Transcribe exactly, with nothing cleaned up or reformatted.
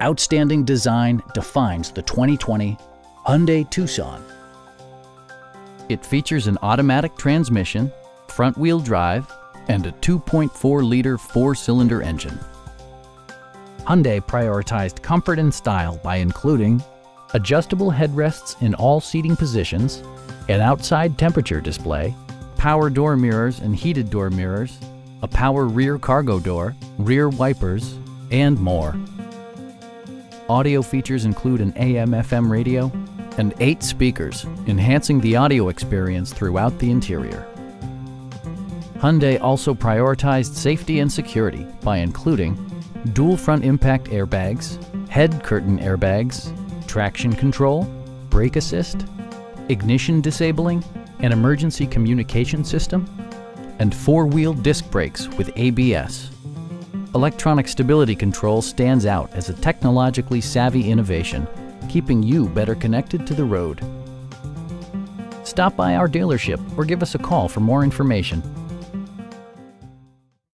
Outstanding design defines the twenty twenty Hyundai Tucson. It features an automatic transmission, front-wheel drive, and a two point four liter four-cylinder engine. Hyundai prioritized comfort and style by including adjustable headrests in all seating positions, an outside temperature display, power door mirrors and heated door mirrors, a power rear cargo door, rear wipers, and more. Audio features include an A M F M radio and eight speakers, enhancing the audio experience throughout the interior. Hyundai also prioritized safety and security by including dual front impact airbags, head curtain airbags, traction control, brake assist, ignition disabling, an emergency communication system, and four-wheel disc brakes with A B S. Electronic stability control stands out as a technologically savvy innovation, keeping you better connected to the road. Stop by our dealership or give us a call for more information.